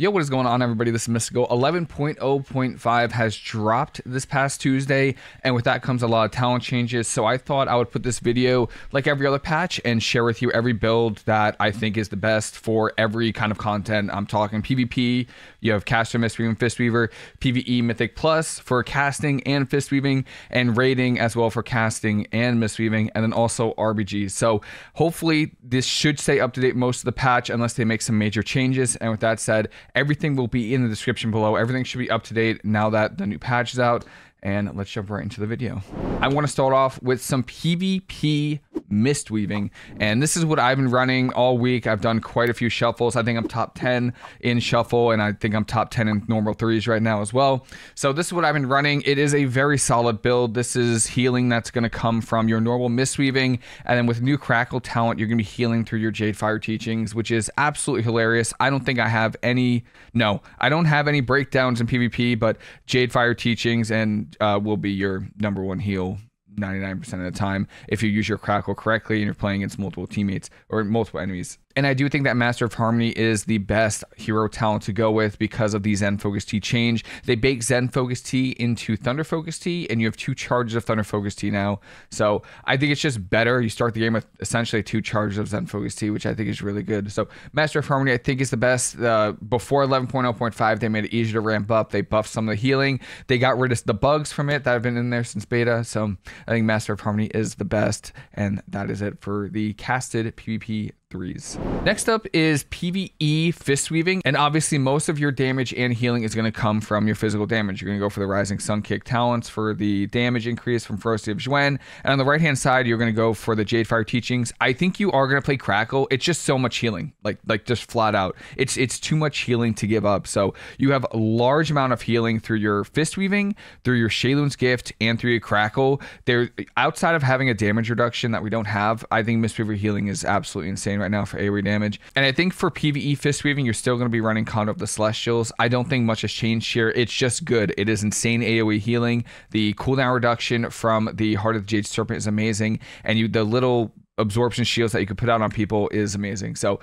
Yo, what is going on, everybody? This is Mystical. 11.0.5 has dropped this past Tuesday, and with that comes a lot of talent changes. So I thought I would put this video like every other patch and share with you every build that I think is the best for every kind of content. I'm talking PvP, you have caster Mistweaver and Fistweaver, PvE Mythic Plus for casting and Fistweaving, and raiding as well for casting and Mistweaving, and then also RBG. So hopefully this should stay up to date most of the patch unless they make some major changes. And with that said, everything will be in the description below. Everything should be up to date now that the new patch is out. And let's jump right into the video. I want to start off with some PvP Mistweaving, and this is what I've been running all week. I've done quite a few shuffles. I think I'm top 10 in shuffle, and I think I'm top 10 in normal threes right now as well. So this is what I've been running. It is a very solid build. This is healing that's going to come from your normal Mistweaving, and then with new Crackle talent, you're going to be healing through your Jade Fire teachings, which is absolutely hilarious. I don't think I have any. No, I don't have any breakdowns in PvP, but Jade Fire teachings and will be your number one heal 99% of the time if you use your Crackle correctly and you're playing against multiple teammates or multiple enemies. And I do think that Master of Harmony is the best hero talent to go with because of the Zen Focus Tea change. They bake Zen Focus Tea into Thunder Focus Tea, and you have two charges of Thunder Focus Tea now. So I think it's just better. You start the game with essentially two charges of Zen Focus Tea, which I think is really good. So Master of Harmony, I think, is the best. Before 11.0.5, they made it easier to ramp up. They buffed some of the healing. They got rid of the bugs from it that have been in there since beta. So I think Master of Harmony is the best. And that is it for the casted PvP threes. Next up is PvE Fistweaving, and obviously most of your damage and healing is going to come from your physical damage. You're going to go for the Rising Sun Kick talents for the damage increase from Ferocity of Zhuan, and on the right hand side you're going to go for the Jade Fire teachings. I think you are going to play Crackle. It's just so much healing, like just flat out. It's too much healing to give up. So you have a large amount of healing through your Fistweaving, through your Shailun's gift, and through your Crackle. There, outside of having a damage reduction that we don't have, I think Mistweaver healing is absolutely insane right now for AoE damage. And I think for PvE Fistweaving, you're still going to be running Conduit of the Celestials. I don't think much has changed here. It's just good. It is insane AoE healing. The cooldown reduction from the Heart of the Jade Serpent is amazing, and the little absorption shields that you could put out on people is amazing. So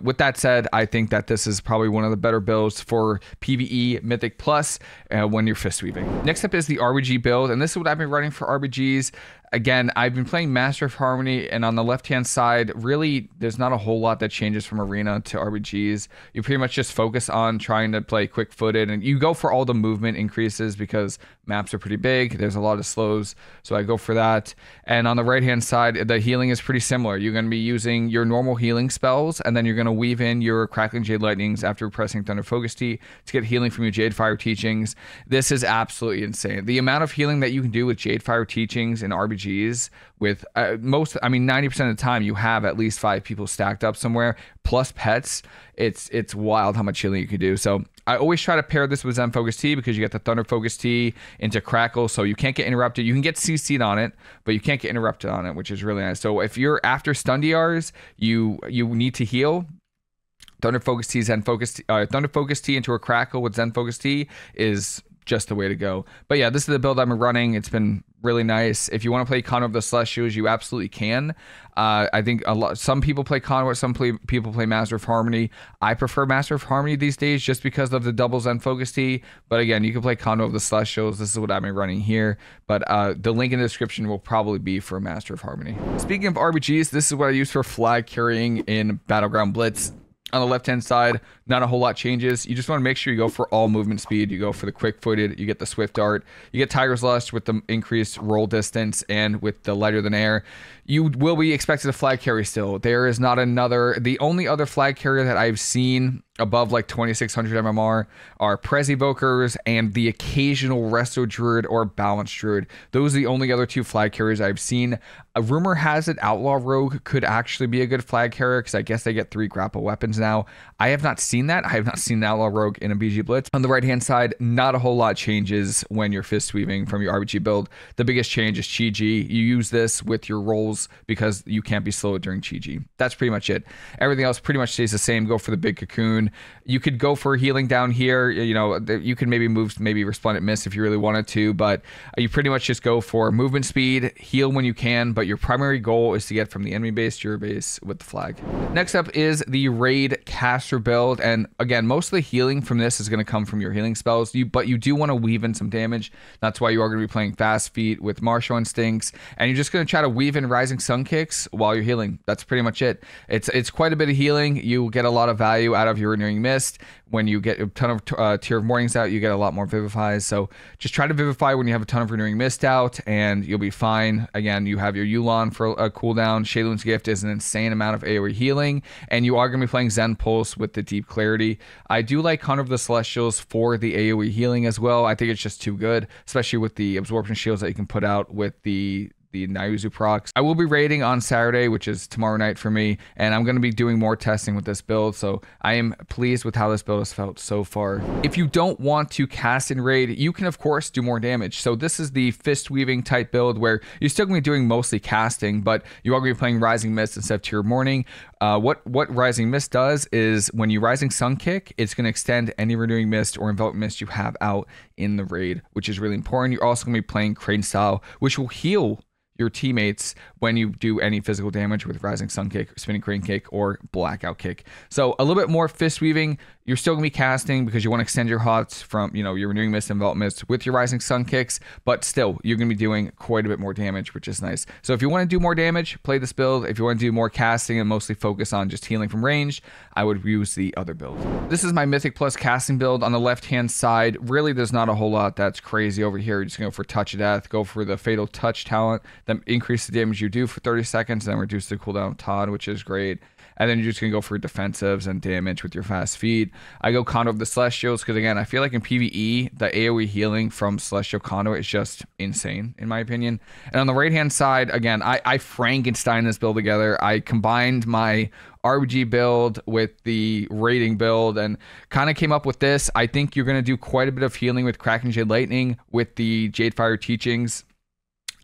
with that said, I think that this is probably one of the better builds for PvE Mythic Plus when you're Fistweaving. Next up is the RBG build, and this is what I've been running for RBGs. Again, I've been playing Master of Harmony, and on the left-hand side, really, there's not a whole lot that changes from Arena to RBGs. You pretty much just focus on trying to play Quick Footed, and you go for all the movement increases because maps are pretty big. There's a lot of slows, so I go for that. And on the right-hand side, the healing is pretty similar. You're going to be using your normal healing spells, and then you're going to weave in your Crackling Jade Lightnings after pressing Thunder Focus Tea to get healing from your Jade Fire teachings. This is absolutely insane. The amount of healing that you can do with Jade Fire teachings and RBGs with 90% of the time you have at least 5 people stacked up somewhere plus pets. It's wild how much healing you can do. So I always try to pair this with Zen Focus Tea because you get the Thunder Focus Tea into Crackle, so you can't get interrupted. You can get CC'd on it, but you can't get interrupted on it, which is really nice. So if you're after stun DRs, you need to heal. Thunder Focus Tea, Thunder Focus Tea into a Crackle with Zen Focus Tea is just the way to go. But yeah, this is the build I've been running. It's been really nice. If you want to play Conduit of the Celestials, you absolutely can. I think some people play Conduit, people play Master of Harmony. I prefer Master of Harmony these days just because of the double Zen Focus Tea. But again, you can play Conduit of the Celestials. This is what I've been running here. But the link in the description will probably be for Master of Harmony. Speaking of RBGs, this is what I use for flag carrying in Battleground Blitz. On the left-hand side, not a whole lot changes. You just want to make sure you go for all movement speed. You go for the Quick-Footed. You get the Swift Dart. You get Tiger's Lust with the increased roll distance and with the lighter than air. You will be expected to flag carry still. There is not another. The only other flag carrier that I've seen above like 2600 MMR are Prez Evokers and the occasional Resto Druid or Balance Druid. Those are the only other two flag carriers I've seen. A rumor has it Outlaw Rogue could actually be a good flag carrier because I guess they get 3 grapple weapons now. I have not seen that. I have not seen Outlaw Rogue in a BG Blitz. On the right hand side, not a whole lot changes when you're Fistweaving from your RBG build. The biggest change is Chi G. You use this with your rolls because you can't be slowed during Chi G. That's pretty much it. Everything else pretty much stays the same. Go for the big cocoon. soon. You could go for healing down here. You know, you can maybe move Resplendent Mist if you really wanted to, but you pretty much just go for movement speed, heal when you can, but your primary goal is to get from the enemy base to your base with the flag. Next up is the raid caster build, and again, most of the healing from this is going to come from your healing spells, but you do want to weave in some damage. That's why you are going to be playing Fast Feet with Martial Instincts, and you're just going to try to weave in Rising Sun Kicks while you're healing. That's pretty much it. It's quite a bit of healing. You get a lot of value out of your Renewing Mist. When you get a ton of Tier of Mornings out, you get a lot more Vivifies. So just try to Vivify when you have a ton of Renewing Mist out, and you'll be fine. Again, you have your Yulon for a cooldown. Shailun's Gift is an insane amount of AoE healing, and you are going to be playing Zen Pulse with the Deep Clarity. I do like Conqueror of the Celestials for the AoE healing as well. I think it's just too good, especially with the absorption shields that you can put out with the Nayuzu procs. I will be raiding on Saturday, which is tomorrow night for me, and I'm going to be doing more testing with this build, so I am pleased with how this build has felt so far. If you don't want to cast and raid, you can of course do more damage. So this is the fist weaving type build where you're still going to be doing mostly casting, but you are going to be playing Rising Mist instead of Tier Morning. What Rising Mist does is when you Rising Sun Kick, it's going to extend any Renewing Mist or Enveloped Mist you have out in the raid, which is really important. You're also going to be playing Crane Style, which will heal your teammates when you do any physical damage with Rising Sun Kick, Spinning Crane Kick, or Blackout Kick. So a little bit more fist weaving. You're still gonna be casting because you want to extend your HOTS from, you know, your Renewing Mist, Enveloped Mist with your Rising Sun Kicks, but still you're gonna be doing quite a bit more damage, which is nice. So if you want to do more damage, play this build. If you want to do more casting and mostly focus on just healing from range, I would use the other build. This is my Mythic Plus casting build. On the left-hand side, really there's not a whole lot that's crazy over here. You're just gonna go for Touch of Death, go for the Fatal Touch talent, then increase the damage you do for 30 seconds, and then reduce the cooldown of Todd, which is great. And then you're just going to go for defensives and damage with your Fast Feed. I go Conduit of the Celestials because, again, I feel like in PvE, the AoE healing from Celestial Conduit is just insane, in my opinion. And on the right-hand side, again, I Frankenstein this build together. I combined my RBG build with the raiding build and kind of came up with this. I think you're going to do quite a bit of healing with Crackling Jade Lightning, with the Jade Fire teachings.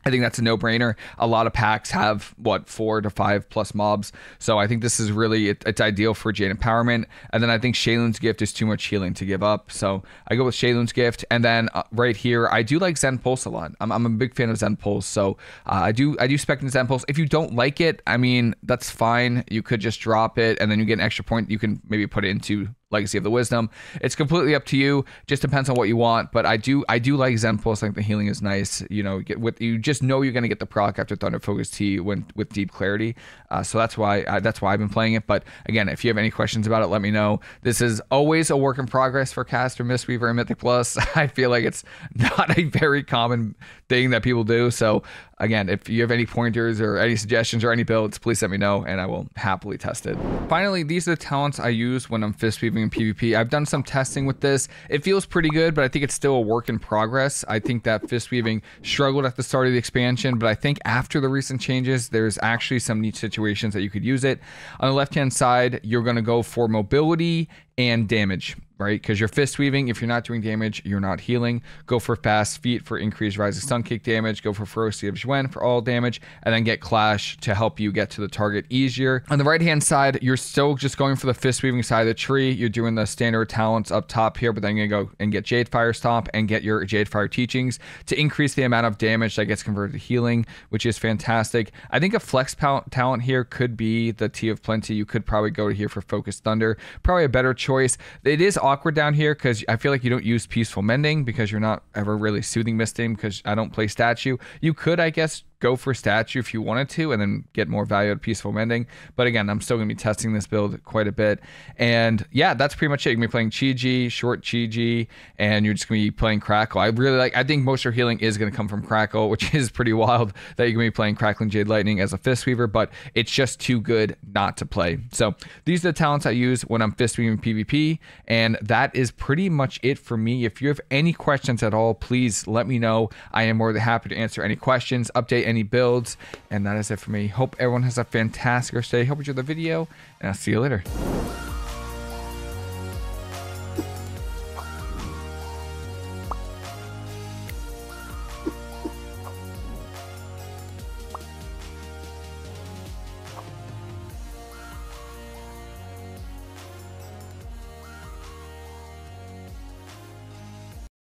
I think that's a no-brainer. A lot of packs have, what, 4 to 5 plus mobs. So I think this is really, it's ideal for Jade Empowerment. And then I think Shailun's Gift is too much healing to give up. So I go with Shailun's Gift. And then right here, I do like Zen Pulse a lot. I'm a big fan of Zen Pulse. So I do spec in Zen Pulse. If you don't like it, I mean, that's fine. You could just drop it and then you get an extra point. You can maybe put it into Legacy of the Wisdom. It's completely up to you. Just depends on what you want. But I do like Zen Pulse. I think the healing is nice. You know, you just know you're gonna get the proc after Thunder Focus Tea with Deep Clarity. So that's why I've been playing it. But again, if you have any questions about it, let me know. This is always a work in progress for caster, Mistweaver, and Mythic Plus. I feel like it's not a very common thing that people do. So again, if you have any pointers or any suggestions or any builds, please let me know and I will happily test it. Finally, these are the talents I use when I'm fist weaving in PvP. I've done some testing with this. It feels pretty good, but I think it's still a work in progress. I think that fist weaving struggled at the start of the expansion, but I think after the recent changes, there's actually some neat situations that you could use it. On the left-hand side, you're gonna go for mobility and damage, right? Because you're fist weaving. If you're not doing damage, you're not healing. Go for Fast Feet for increased Rising Sun Kick damage. Go for Ferocity of Zhuan for all damage, and then get Clash to help you get to the target easier. On the right hand side, you're still just going for the fist weaving side of the tree. You're doing the standard talents up top here, but then you're gonna go and get Jade Fire Stomp and get your Jade Fire teachings to increase the amount of damage that gets converted to healing, which is fantastic. I think a flex talent here could be the Tea of Plenty. You could probably go here for Focused Thunder, probably a better choice. It is awkward down here because I feel like you don't use Peaceful Mending because you're not ever really Soothing Misting because I don't play Statue. You could, I guess, go for Statue if you wanted to and then get more value at Peaceful Mending. But again, I'm still going to be testing this build quite a bit. And yeah, that's pretty much it. You're going to be playing Chi-Ji, short Chi-Ji, and you're just going to be playing Crackle. I think most of your healing is going to come from Crackle, which is pretty wild that you're going to be playing Crackling Jade Lightning as a fist weaver, but it's just too good not to play. So these are the talents I use when I'm fist weaving PvP. And that is pretty much it for me. If you have any questions at all, please let me know. I am more than happy to answer any questions, update any builds, and that is it for me. Hope everyone has a fantastic day. Hope you enjoyed the video, and I'll see you later.